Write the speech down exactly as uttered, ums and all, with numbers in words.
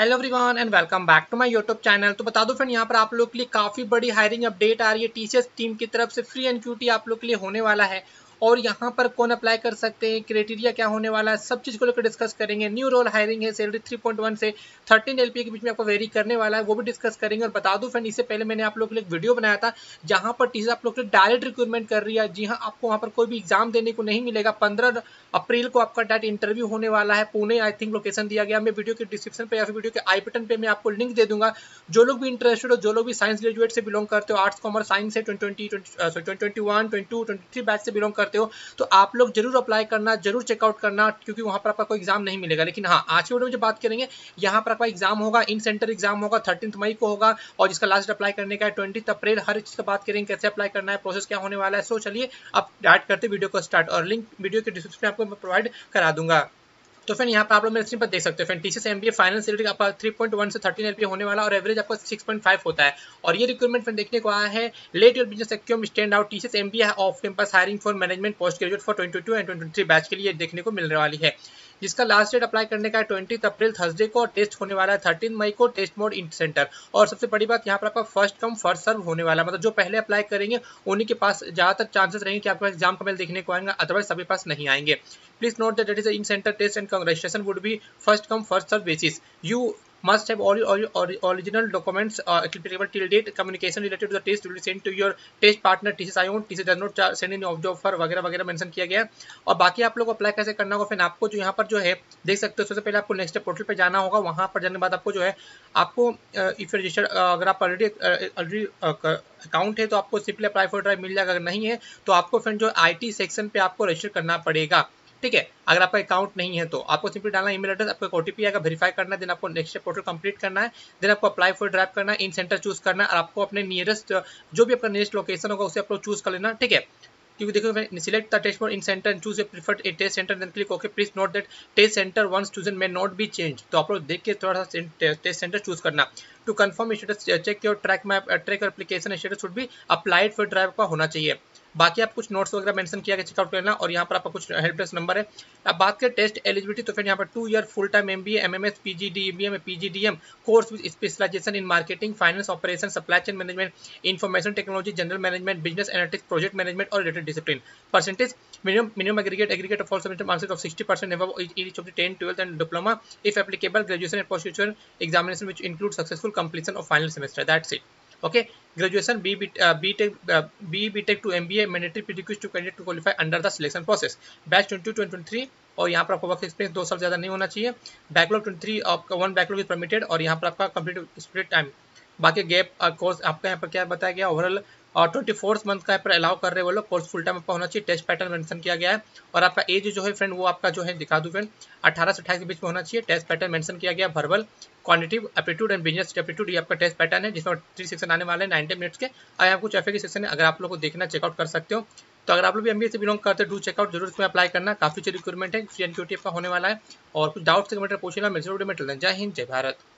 Hello everyone and welcome back to my YouTube channel. तो बता दो फ्रेंड, यहाँ पर आप लोग के लिए काफ़ी बड़ी हायरिंग अपडेट आ रही है। टीसीएस टीम की तरफ से फ्री एनक्यूटी आप लोग के लिए होने वाला है और यहाँ पर कौन अप्लाई कर सकते हैं, क्राइटेरिया क्या होने वाला है, सब चीज़ को लेकर डिस्कस करेंगे। न्यू रोल हायरिंग है, सैलरी थ्री पॉइंट वन से थर्टीन एलपीए के बीच में आपको वेरी करने वाला है, वो भी डिस्कस करेंगे। और बता दूं फ्रेंड, इससे पहले मैंने आप लोग के लिए एक वीडियो बनाया था जहाँ पर टीचर आप लोग के डायरेक्ट रिक्रूटमेंट कर रही है। जी हाँ, आपको वहाँ पर कोई भी एग्जाम देने को नहीं मिलेगा। पंद्रह अप्रैल को आपका डायरेक्ट इंटरव्यू होने वाला है, पुणे आई थिंक लोकेशन दिया गया। मैं वीडियो के डिस्क्रिप्शन पर या फिर वीडियो के आई बटन पर मैं आपको लिंक दे दूँगा। जो लोग भी इंटरेस्टेड हो, जो लोग भी साइंस ग्रेजुएट से बिलोंग करते हो, आर्ट्स कॉमर्स साइंस से twenty twenty one twenty two twenty three batch से बिलोंग हो, तो आप लोग जरूर अप्लाई करना, जरूर चेकआउट करना, क्योंकि वहां पर आपका कोई एग्जाम नहीं मिलेगा। लेकिन हाँ, आज की वीडियो में जो बात करेंगे, यहाँ पर आपका एग्जाम होगा, इन सेंटर एग्जाम होगा, थर्टीन मई को होगा और जिसका लास्ट अप्लाई करने का है ट्वेंटी अप्रैल। हर चीज का बात करेंगे, कैसे अप्लाई करना है, प्रोसेस क्या होने वाला है। सो चलिए अब डायरेक्ट करते वीडियो को स्टार्ट और लिंक वीडियो के डिस्क्रिप्शन में आपको प्रोवाइड करा दूंगा। तो फिर यहाँ पर आप लोग मेरे स्क्रीन पर देख सकते हो friend, TCS MBA final salary आपका थ्री पॉइंट वन से थर्टीन एलपीए होने वाला और एवरेज आपका सिक्स पॉइंट फाइव होता है। और ये रिक्वायरमेंट फ्रेंड देखने को आया है, let your business acumen stand out, TCS MBA off campus hiring for management post graduate for twenty two and twenty three batch के लिए देखने को मिलने वाली है, जिसका लास्ट डेट अप्लाई करने का है ट्वेंटी अप्रैल थर्सडे को। टेस्ट होने वाला है थर्टीन मई को, टेस्ट मोड इन सेंटर। और सबसे बड़ी बात, यहाँ पर आपका फर्स्ट कम फर्स्ट सर्व होने वाला, मतलब जो पहले अप्लाई करेंगे उन्हीं के पास ज़्यादातर चांसेस रहेंगे कि आपको एग्जाम का मेल देखने को आएगा, अदरवाइज सभी पास नहीं आएंगे। Please note that that is in centre test and registration would be first come first serve basis. You must have all your original documents uh, applicable till date. Communication related to the test will be sent to your test partner T C S I O N. T C S does not send any job offer वगैरह वगैरह mention किया गया है। और बाकी आप लोग apply कैसे करना होगा फिर, आपको जो यहाँ पर जो है देख सकते हो, सबसे पहले आपको नेक्स्ट पोर्टल पे जाना होगा। वहाँ पर जाने के बाद आपको जो है आपको इफ रजिस्टर, अगर आप ऑलरेडी ऑलरेडी अकाउंट है तो आपको सिंपली अप्लाई फॉर ड्राइव मिल जाएगा, अगर नहीं है तो आपको फिर जो आई टी सेक्शन पे आपको रजिस्टर करना पड़ेगा। ठीक है, अगर आपका अकाउंट नहीं है तो आपको सिंपली डालना ईमेल एड्रेस, आपको ओटीपी आएगा, वेरीफाई करना है, देन आपको नेक्स्ट पोर्टल कंप्लीट करना है, देन आपको अप्लाई फॉर ड्राइव करना है, इन सेंटर चूज करना है और आपको अपने नियरेस्ट जो भी आपका नियरेस्ट लोकेशन होगा उसे आप लोग चूज कर लेना। ठीक है, क्योंकि देखो select the test for in centre and choose a preferred a test centre, then click okay. Please note that test centre once chosen may not be change, तो आप लोग देख के थोड़ा सा टेस्ट सेंटर चूज करना। To confirm status check your track map, track और application status should be applied for drive का होना चाहिए। बाकी आप कुछ नोट्स वगैरह मेंशन किया गया, चेकआउट करना। और यहाँ पर आपका कुछ हेल्प डेस्क नंबर है। अब बात करें टेस्ट एलिजिबिलिटी, तो फिर यहाँ पर two year full time MBA MMS PGDM PGDM course with specialisation in marketing finance operation supply chain management information technology general management business analytics project management और related discipline. Percentage minimum minimum aggregate aggregate of all subject marks of sixty percent above each of the ten twelfth and diploma if applicable graduation and postgraduation examination which include successful completion of final semester. That's it. Okay, graduation B B tech B B tech to MBA mandatory prerequisite to candidate to qualify under the selection process. Batch twenty two twenty three, और यहाँ पर आपका work experience दो साल ज़्यादा नहीं होना चाहिए। बैकलॉग ट्वेंटी थ्री, आपका वन बैकलॉग इज परमिटेड। और यहाँ पर आपका कंप्लीट स्प्लिट टाइम, बाकी गैप कोर्स आपका यहाँ पर क्या बताया गया, ओवरऑल और ट्वेंटी फोर्थ मंथ का यहाँ पर अलाउ कर रहे हैं वो लोग। कोर्स फुल टाइम आपका होना चाहिए, टेस्ट पैटर्न मेंशन किया गया है। और आपका एज जो है फ्रेंड वो आपका जो है दिखा दूं फ्रेंड, अठारह से अट्ठाईस के बीच में होना चाहिए। टेस्ट पैटर्न मेंशन किया गया, verbal quantitative aptitude and business aptitude, ये आपका टेस्ट पैटर्न है जिसमें थ्री सेक्शन आने वाले हैं नाइनटी मिनट्स के। और यहाँ कुछ एफ ए के सेक्शन है, अगर आप लोग को देखना चेकआउट कर सकते हो। तो अगर आप लोग भी एमबीए से बिलोंग करते हैं, डू चेकआउट जरूर इसमें अप्लाई करना, काफी अच्छी रिक्रूटमेंट है। फ्री एनक्यूटी आपका होने वाला है और कुछ डाउट से कमेंट पूछना। मिलते हैं, जय हिंद जय भारत।